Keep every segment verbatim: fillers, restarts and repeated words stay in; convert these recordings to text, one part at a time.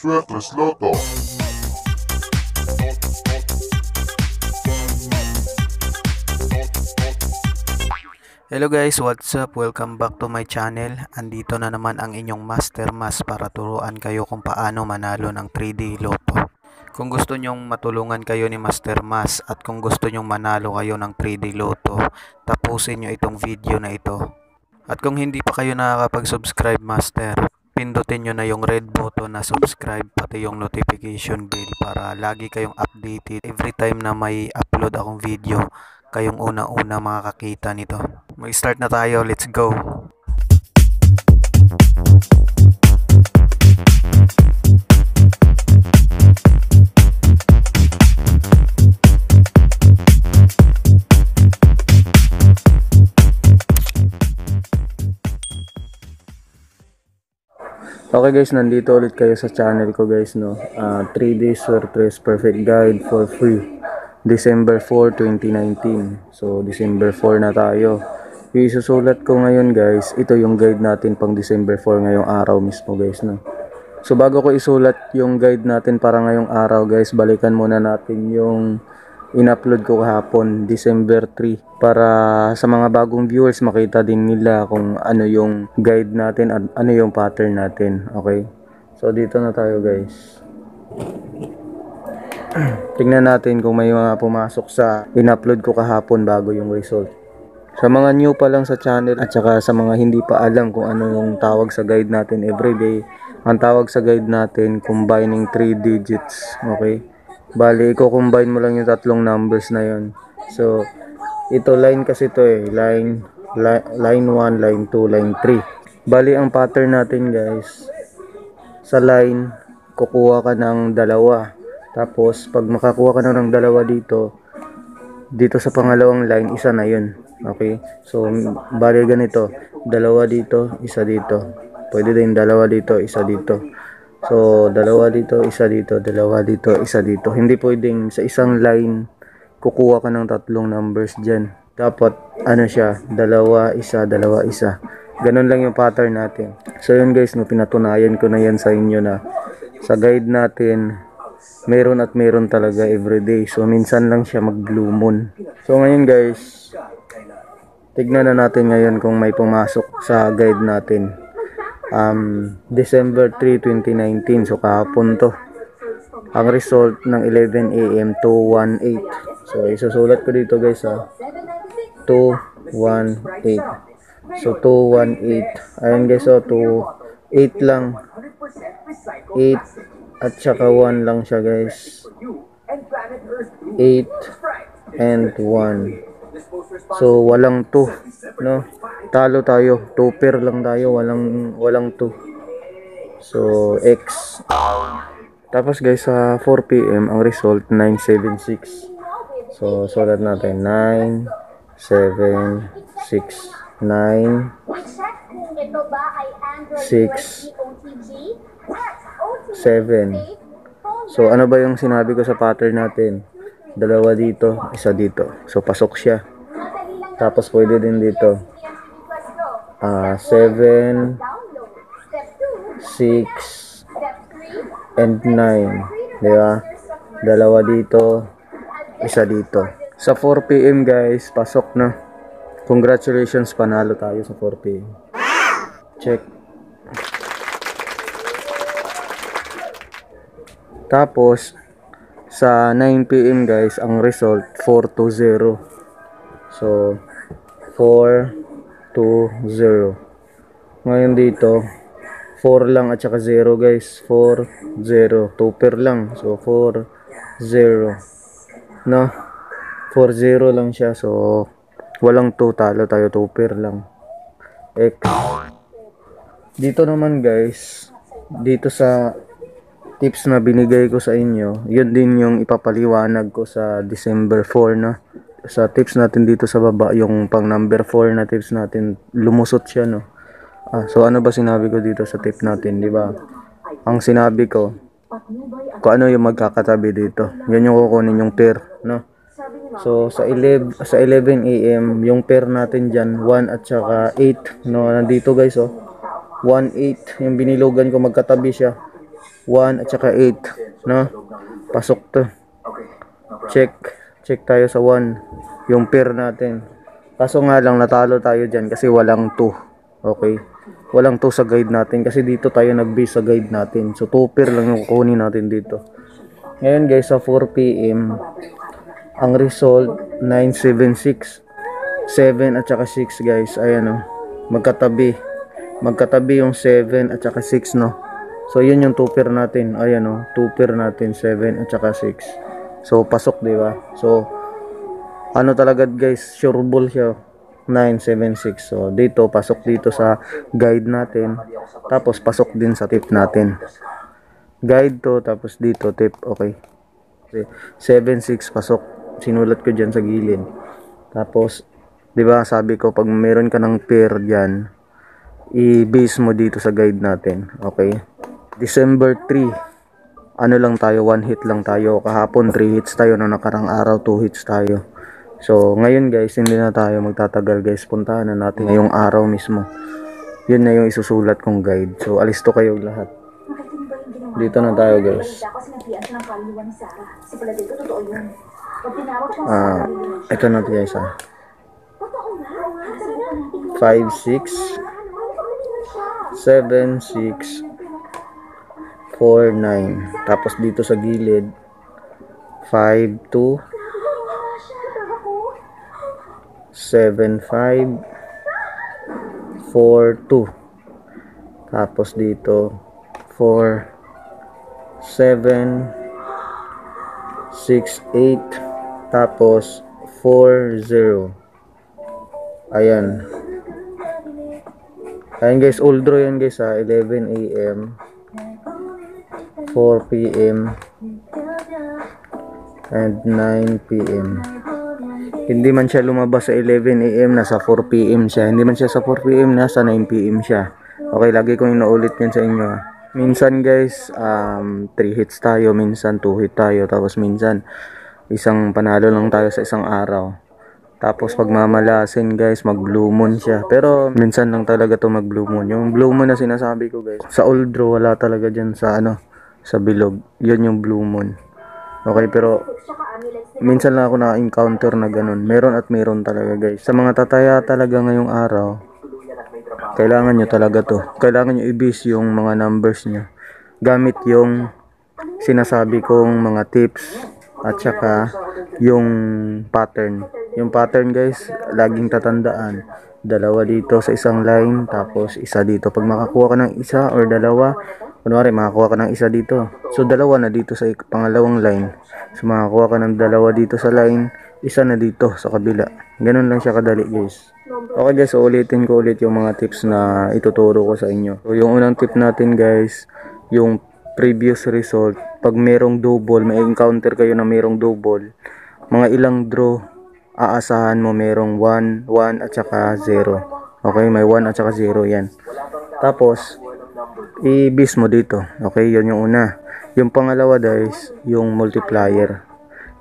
Swertres Loto. Hello guys, what's up? Welcome back to my channel. Andito na naman ang inyong Master Mas para turuan kayo kung paano manalo ng three D Loto. Kung gusto nyong matulungan kayo ni Master Mas at kung gusto nyong manalo kayo ng three D Loto, tapusin nyo itong video na ito. At kung hindi pa kayo nakakapag-subscribe Master, pindutin nyo na yung red button na subscribe pati yung notification bell para lagi kayong updated every time na may upload akong video. Kayong una-una makakakita nito. Mag-start na tayo, let's go! Okay guys, nandito ulit kayo sa channel ko guys, no? Uh, three D Swertres Perfect Guide for free. December four, twenty nineteen. So, December four na tayo. Yung isusulat ko ngayon guys, ito yung guide natin pang December four ngayong araw mismo guys. No? So, bago ko isulat yung guide natin para ngayong araw guys, balikan muna natin yung in-upload ko kahapon, December three. Para sa mga bagong viewers, makita din nila kung ano yung guide natin at ano yung pattern natin. Okay? So, dito na tayo guys. Tingnan natin kung may mga pumasok sa in-upload ko kahapon bago yung result. Sa mga new pa lang sa channel at saka sa mga hindi pa alam kung ano yung tawag sa guide natin everyday, ang tawag sa guide natin combining three digits. Okay? Bali, i-combine mo lang yung tatlong numbers na yun. So, ito line kasi to eh. Line, li- line one, line two, line three. Bali, ang pattern natin guys, sa line, kukuha ka ng dalawa. Tapos, pag makakuha ka na ng dalawa dito, dito sa pangalawang line, isa na yun. Okay? So, bali ganito. Dalawa dito, isa dito. Pwede din dalawa dito, isa dito. So, dalawa dito, isa dito. Dalawa dito, isa dito. Hindi pwedeng sa isang line, kukuha ka ng tatlong numbers dyan. Dapat, ano siya, dalawa, isa, dalawa, isa. Ganun lang yung pattern natin. So, yun guys, no, pinatunayan ko na yan sa inyo na sa guide natin, meron at meron talaga everyday. So, minsan lang siya mag-blue moon. So, ngayon guys, tignan na natin ngayon kung may pumasok sa guide natin. Um, December three, twenty nineteen. So, kahapon to. Ang result ng eleven A M, two one eight. So, isusulat ko dito guys ha. two one eight. So, two one eight. Ayan guys ha, two eight lang. eight at saka one lang siya guys. Eight and one. So walang two, no? Talo tayo, two pair lang tayo, walang walang two. So X. Tapos guys sa four P M ang result nine seven six. So sulat natin nine seven six. nine six seven. So, ano ba yung sinabi ko sa pattern natin? Dalawa dito, isa dito. So, pasok siya. Tapos, pwede din dito. Uh, seven, six, and nine. Diba? Dalawa dito, isa dito. Sa four P M guys, pasok na. Congratulations, panalo tayo sa four P M. Check. Tapos, sa nine P M guys, ang result, four two zero. So, four two zero. Ngayon dito, four lang at saka zero guys. four zero. two pair lang. So, four zero. No? four zero lang siya. So, walang two. Talo tayo. two pair lang. X. Dito naman guys, dito sa tips na binigay ko sa inyo, yun din yung ipapaliwanag ko sa December four na. Sa tips natin dito sa baba, yung pang number four na tips natin, lumusot siya, no? Ah, so ano ba sinabi ko dito sa tip natin, di ba? Ang sinabi ko, kung ano yung magkakatabi dito. Yan yung kukunin yung pair, no? So sa eleven, sa eleven A M, yung pair natin dyan, one at saka eight, no? Nandito guys, oh. one, eight, yung binilogan ko, magkatabi siya. one at saka eight, no? Pasok to. Check, check tayo sa one, yung pair natin. Kaso nga lang natalo tayo diyan kasi walang two. Okay. Walang two sa guide natin kasi dito tayo nag-base sa guide natin. So two pair lang yung kukunin natin dito. Ngayon guys, sa four p m ang result nine seven six, seven at saka six guys. Ayan oh. Magkatabi. Magkatabi yung seven at saka six, no. So yun yung two pair natin. Ayan oh, two pair natin, seven at saka six. So pasok, 'di ba? So ano talaga guys, sure ball siya. nine seven six. So dito pasok dito sa guide natin. Tapos pasok din sa tip natin. Guide to tapos dito tip, okay. seven six pasok. Sinulat ko diyan sa gilid. Tapos 'di ba, sabi ko pag meron ka ng pair diyan, i-base mo dito sa guide natin. Okay? December three, ano lang tayo, one hit lang tayo. Kahapon three hits tayo, no, nakarang araw two hits tayo. So ngayon guys, hindi na tayo magtatagal guys, puntahan na natin ngayong araw mismo. Yun na yung isusulat kong guide. So alisto kayo lahat, dito na tayo guys. Ah, ito na tayo guys, ah. five six seven six four nine, tapos dito sa gilid five two seven five four two, tapos dito four seven six eight, tapos four zero. Ayan, ayan guys, all draw yan guys, ha. eleven a m four p m and nine p m Hindi man siya lumabas sa eleven a m, nasa four p m siya. Hindi man siya sa four p m, nasa nine p m siya. Okay, lagi kong inuulit yan sa inyo. Minsan guys, um, three hits tayo, minsan two hit tayo, tapos minsan isang panalo lang tayo sa isang araw. Tapos pag mamalasin guys, mag blue moon siya. Pero minsan lang talaga to mag blue moon. Yung blue moon na sinasabi ko guys, sa old draw wala talaga dyan sa ano, sa bilog. Yun yung blue moon. Okay, pero minsan lang ako na-encounter na ganun. Meron at meron talaga guys. Sa mga tataya talaga ngayong araw, kailangan nyo talaga to. Kailangan nyo i-base yung mga numbers nyo gamit yung sinasabi kong mga tips at saka yung pattern. Yung pattern guys, laging tatandaan, dalawa dito sa isang line, tapos isa dito. Pag makakuha ka ng isa or dalawa, kunwari makakuha ka ng isa dito, so dalawa na dito sa pangalawang line. So makakuha ka ng dalawa dito sa line, isa na dito sa kabila. Ganun lang siya kadali guys. Okay guys, so ulitin ko ulit yung mga tips na ituturo ko sa inyo. So yung unang tip natin guys, yung previous result. Pag merong double, may encounter kayo na merong double, mga ilang draw aasahan mo merong one, one at saka zero. Okay, may one at saka zero yan. Tapos i-base mo dito. Okay, yun yung una. Yung pangalawa guys, yung multiplier.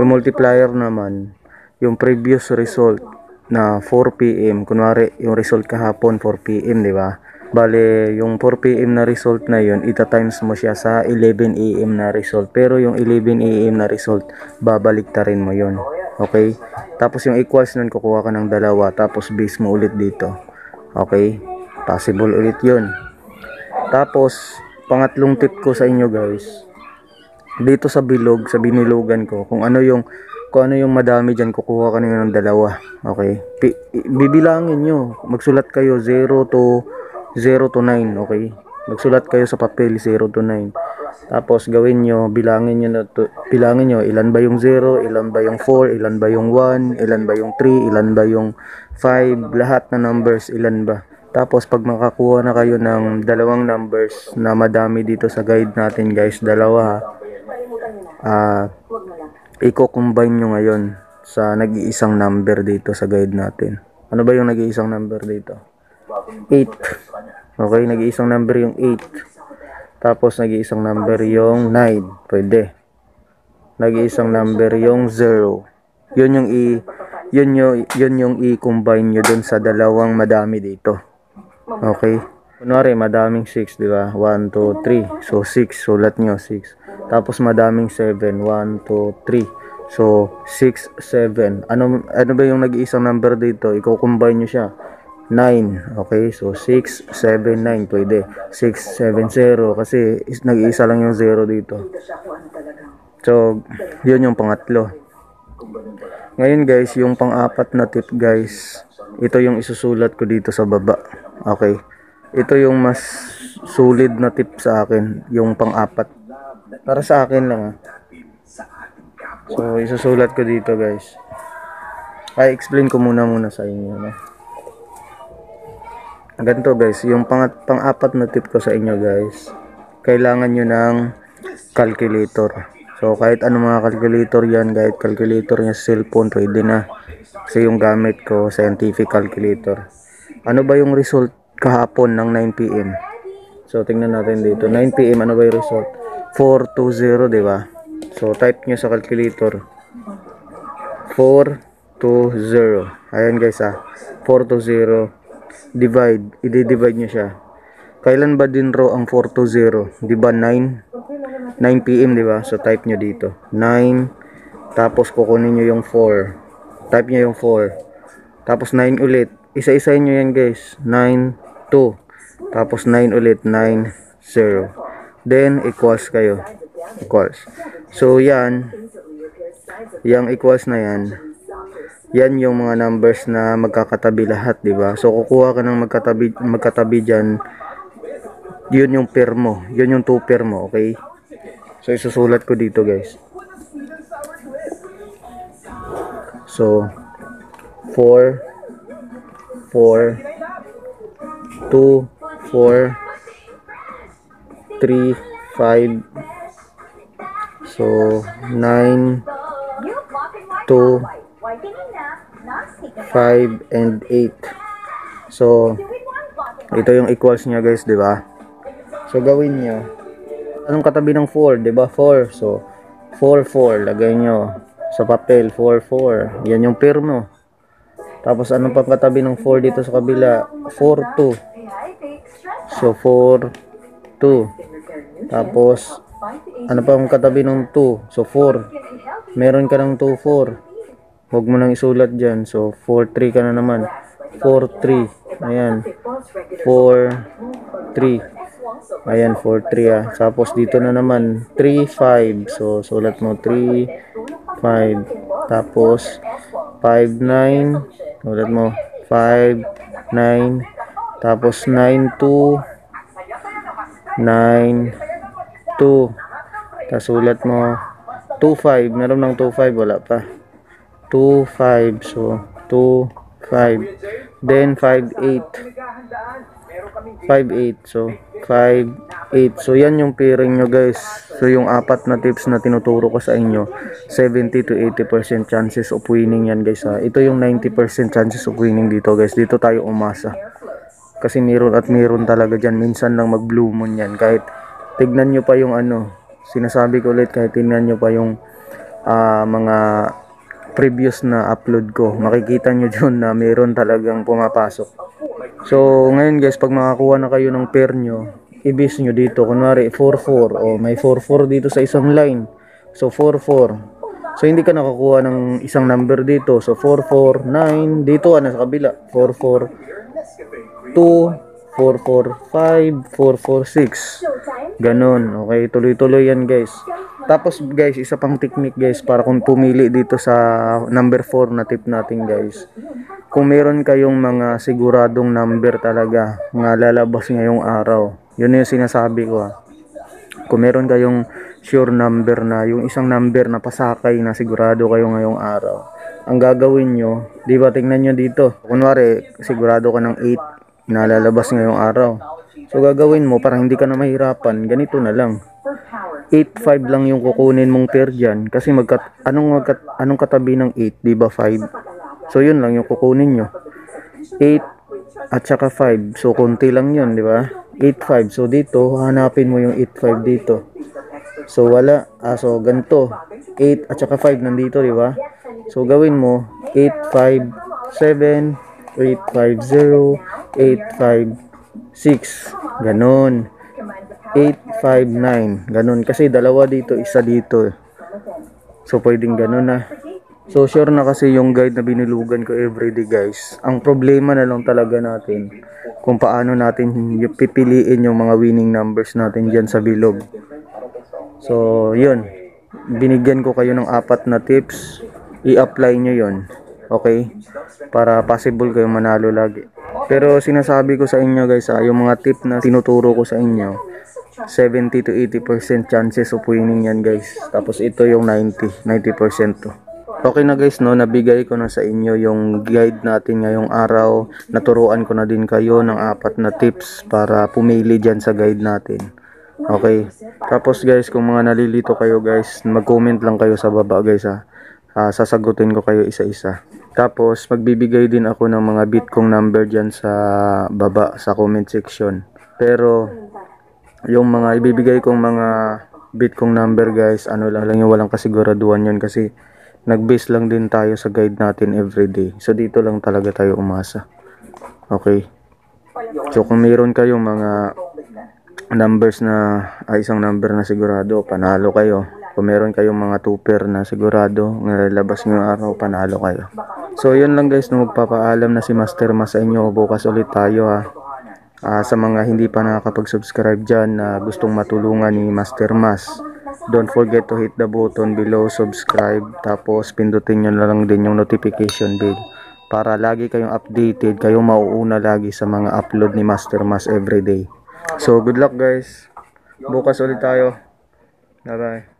Yung multiplier naman, yung previous result na four p m, kunwari yung result kahapon four p m, di ba? Bale, yung four p m na result na yun, ita-times mo siya sa eleven a m na result. Pero yung eleven a m na result, babaliktarin mo yun. Okay? Tapos yung equals nun, kukuha ka ng dalawa, tapos base mo ulit dito. Okay? Possible ulit yun. Tapos pangatlong tip ko sa inyo guys, dito sa bilog, sa binilogan ko, kung ano yung kung ano yung madami dyan, kukuha ka ng dalawa. Okay? Bibilangin nyo. Magsulat kayo zero to nine. Okay? Magsulat kayo sa papel zero to nine. Tapos gawin nyo, bilangin nyo, na to, bilangin nyo ilan ba yung zero, ilan ba yung four, ilan ba yung one, ilan ba yung three, ilan ba yung five, lahat na numbers, ilan ba. Tapos pag makakuha na kayo ng dalawang numbers na madami dito sa guide natin guys, dalawa, ah, i-combine nyo ngayon sa nag-iisang number dito sa guide natin. Ano ba yung nag-iisang number dito? eight. Okay, nag-iisang number yung eight. Tapos nag-iisang number yung nine, pwede. Nag-iisang number yung zero. Yun yung i yun yung yun yung i-combine niyo dun sa dalawang madami dito. Okay? Kunwari, madaming six, di ba? one, two, three. So, six. Sulat nyo, six. Tapos, madaming seven. one, two, three. So, six, seven. Ano, ano ba yung nag-iisang number dito? Iko-combine nyo siya. nine. Okay? So, six, seven, nine. Pwede. six, seven, zero. Kasi, nag-iisa lang yung zero dito. So, yun yung pangatlo. Ngayon, guys, yung pang-apat na tip, guys. Ito yung isusulat ko dito sa baba. Okay? Ito yung mas solid na tip sa akin, yung pang-apat. Para sa akin lang. Ha? So, isusulat ko dito, guys. Ay, explain ko muna muna sa inyo. No? Ganito, guys. Yung pang-apat na tip ko sa inyo, guys. Kailangan nyo ng calculator. So, kahit ano mga calculator yan, kahit calculator niya sa cellphone, pwede na. Kasi yung gamit ko, scientific calculator. Ano ba yung result kahapon ng nine p m So, tingnan natin dito. nine p m ano ba yung result? four, two, zero, di ba? So, type nyo sa calculator. four, two, zero. Ayan guys ah. four, two, zero. Divide. I-divide nyo siya. Kailan ba din raw ang four, two, zero? Di ba nine? nine p m di ba? So, type nyo dito. nine. Tapos, kukunin nyo yung four. Type nyo yung four. Tapos, nine ulit. Isa-isa nyo yan guys. nine, two. Tapos nine ulit. nine, zero. Then equals kayo. Equals. So yan. Yang equals na yan. Yan yung mga numbers na magkakatabi lahat. Diba? So kukuha ka ng magkatabi, magkatabi dyan. Yun yung pair mo. Yun yung two pair mo. Okay? So isusulat ko dito guys. So four, four, two, four, three, five, so nine, two, five, and eight. So ito yung equals niya guys, di ba? So gawin niyo. Anong katabi ng four, di ba? four. So four, four, lagay niyo sa papel. Four, four. Yan yung pair mo. Tapos, anong pagkatabi ng four dito sa kabila? four, two. So, four, two. Tapos, ano pa ang katabi ng two? So, four. Meron ka ng two, four. Huwag mo nang isulat dyan. So, four, three ka na naman. four, three. Ayan. four, three. Ayan, four, three ah. Tapos, dito na naman. three, five. So, sulat mo three, five. Tapos, five, nine. Ulit mo, five, nine, tapos nine, two, nine, two, tapos ulit mo, two, five, meron ng two, five, wala pa, two, five, so, two, five, then five, eight, five, eight, so, five, eight, so, yan yung pairing nyo guys, so, yung apat na tips na tinuturo ko sa inyo, seventy to eighty percent chances of winning yan guys ha, ito yung ninety percent chances of winning dito guys, dito tayo umasa, kasi meron at meron talaga dyan, minsan lang mag blue moon yan, kahit tignan nyo pa yung ano, sinasabi ko ulit, kahit tignan nyo pa yung uh, mga previous na upload ko, makikita nyo dyan na meron talagang pumapasok. So, ngayon guys, pag makakuha na kayo ng pair nyo, ibis nyo dito. Kunwari, four, four. O, may four, four dito sa isang line. So, four, four. So, hindi ka nakakuha ng isang number dito. So, four, four, nine. Dito, ano sa kabila? four, four, two, four, four, five, four, four, six. Ganon. Okay, tuloy-tuloy yan guys. Tapos guys, isa pang technique guys para kung pumili dito sa number four na tip natin guys. Kung meron kayong mga siguradong number talaga na lalabas ngayong araw, yun yung sinasabi ko ha. Kung meron kayong sure number na, yung isang number na pasakay na sigurado kayo ngayong araw, ang gagawin nyo, di ba tingnan nyo dito. Kunwari, sigurado ka ng eight na lalabas ngayong araw. So gagawin mo para hindi ka na mahirapan, ganito na lang. eight, five lang yung kukunin mong pair dyan. Kasi magkat anong, magkat anong katabi ng eight, di ba five? So, yun lang yung kukunin nyo. eight at saka five. So, konti lang yun, di ba? eight, five. So, dito, hanapin mo yung eight, five dito. So, wala. Ah, so, ganito. eight at saka five nandito, di ba? So, gawin mo. eight, five, seven, eight, five, zero, eight, five, six, ganun. eight, five, nine, ganun. Kasi dalawa dito, isa dito. So, pwedeng ganun na. So, sure na kasi yung guide na binilugan ko everyday, guys. Ang problema na lang talaga natin kung paano natin pipiliin yung mga winning numbers natin dyan sa bilog. So, yun. Binigyan ko kayo ng apat na tips. I-apply nyo yun. Okay? Para possible kayo manalo lagi. Pero sinasabi ko sa inyo guys, ah, yung mga tip na tinuturo ko sa inyo, seventy to eighty percent chances of winning yan guys. Tapos ito yung ninety, ninety percent to. Okay na guys, no, nabigay ko na sa inyo yung guide natin ngayong araw. Naturuan ko na din kayo ng apat na tips para pumili dyan sa guide natin. Okay? Tapos guys, kung mga nalilito kayo guys, mag-comment lang kayo sa baba guys ha. Uh, sasagutin ko kayo isa-isa. Tapos magbibigay din ako ng mga bit kong number dyan sa baba sa comment section. Pero yung mga ibibigay kong mga bit kong number guys, ano lang lang yung walang kasiguraduhan yun kasi nag-base lang din tayo sa guide natin everyday. So dito lang talaga tayo umasa. Okay. So kung mayroon kayong mga numbers na ay isang number na sigurado, panalo kayo. Kung meron kayong mga two pair na sigurado labas nyo araw, panalo kayo. So yun lang guys, nung magpapaalam na si Master Ma sa inyo. Bukas ulit tayo ha. Uh, sa mga hindi pa nakakapag-subscribe dyan na uh, gustong matulungan ni Master Mas, don't forget to hit the button below, subscribe, tapos pindutin nyo na lang din yung notification bell para lagi kayong updated, kayong mauuna lagi sa mga upload ni Master Mas everyday. So good luck guys. Bukas ulit tayo. Bye bye.